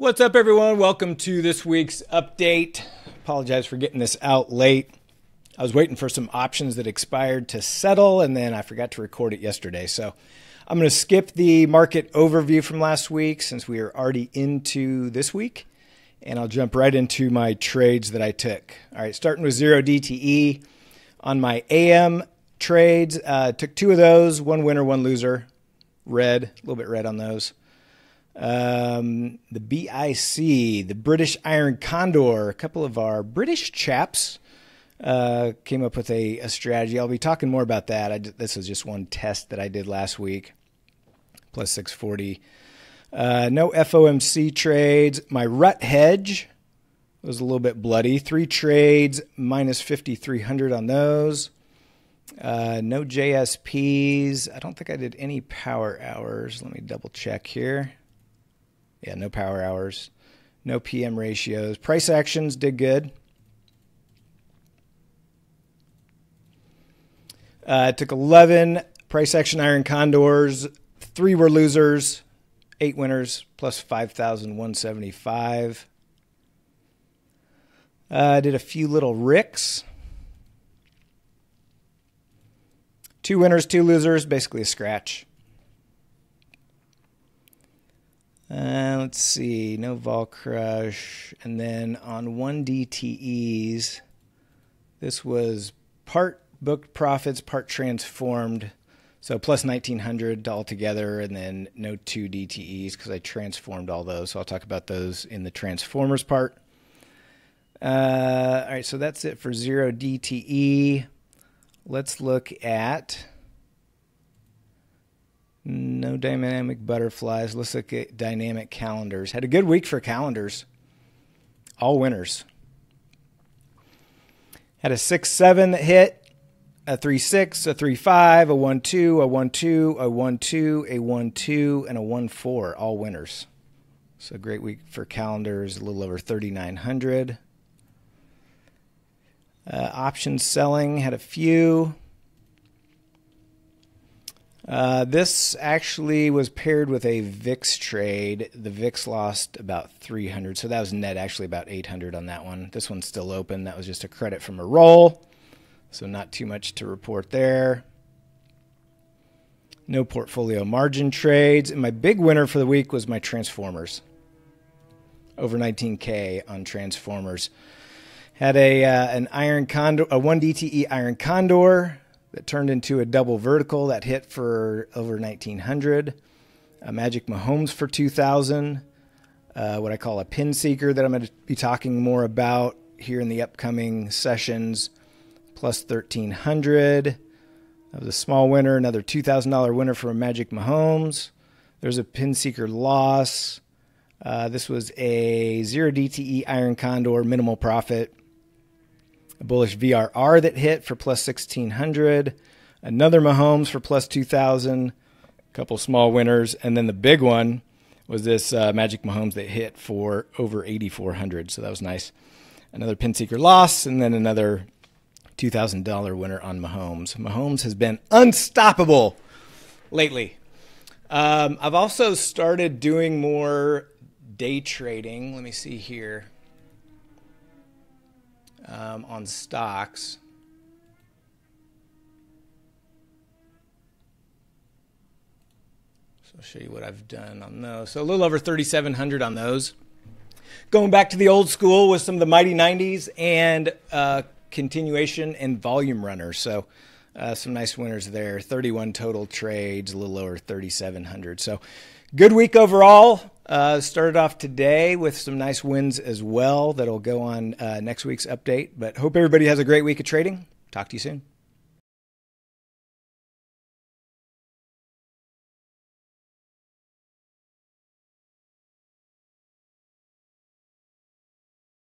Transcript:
What's up, everyone? Welcome to this week's update. Apologize for getting this out late. I was waiting for some options that expired to settle, and then I forgot to record it yesterday. So I'm going to skip the market overview from last week since we are already into this week, and I'll jump right into my trades that I took. All right, starting with 0DTE. On my AM trades, took two of those, one winner, one loser. Red, a little bit red on those. The BIC, the British Iron Condor, a couple of our British chaps came up with a strategy. I'll be talking more about that. This was just one test that I did last week, plus 640. No FOMC trades. My rut hedge was a little bit bloody. Three trades, minus 5,300 on those. No JSPs. I don't think I did any power hours. Let me double check here. Yeah, no power hours, no PM ratios. Price actions did good. I took 11 price action iron condors. 3 were losers, 8 winners, plus 5,175. I did a few little ricks. 2 winners, 2 losers, basically a scratch. Let's see, no vol crush. And then on 1DTEs, this was part booked profits, part transformed. So plus 1,900 altogether, and then no 2DTEs because I transformed all those. So I'll talk about those in the transformers part. All right, so that's it for 0DTE. Let's look at... No dynamic butterflies. Let's look at dynamic calendars. Had a good week for calendars. All winners. Had a 6-7 that hit, a 3-6, a 3-5, a 1-2, a 1-2, a 1-2, a 1-2, and a 1-4. All winners. So a great week for calendars, a little over 3,900. Option selling had a few. This actually was paired with a VIX trade. The VIX lost about 300, so that was net actually about 800 on that one. This one's still open. That was just a credit from a roll, so not too much to report there. No portfolio margin trades. And my big winner for the week was my transformers. Over 19K on transformers. Had an iron condor, a 1DTE iron condor. That turned into a double vertical that hit for over 1,900. A Magic Mahomes for 2,000. What I call a pin seeker that I'm going to be talking more about here in the upcoming sessions. Plus 1,300. That was a small winner. Another $2,000 winner for a Magic Mahomes. There's a pin seeker loss. This was a 0DTE Iron Condor minimal profit. A bullish VRR that hit for plus 1,600. Another Mahomes for plus 2,000. A couple small winners. And then the big one was this Magic Mahomes that hit for over 8,400. So that was nice. Another pin seeker loss. And then another $2,000 winner on Mahomes. Mahomes has been unstoppable lately. I've also started doing more day trading. Let me see here. On stocks. So I'll show you what I've done on those. So a little over 3,700 on those. Going back to the old school with some of the mighty 90s and continuation and volume runners. So some nice winners there. 31 total trades, a little over 3,700. So good week overall. Started off today with some nice wins as well that'll go on next week's update. But hope everybody has a great week of trading. Talk to you soon.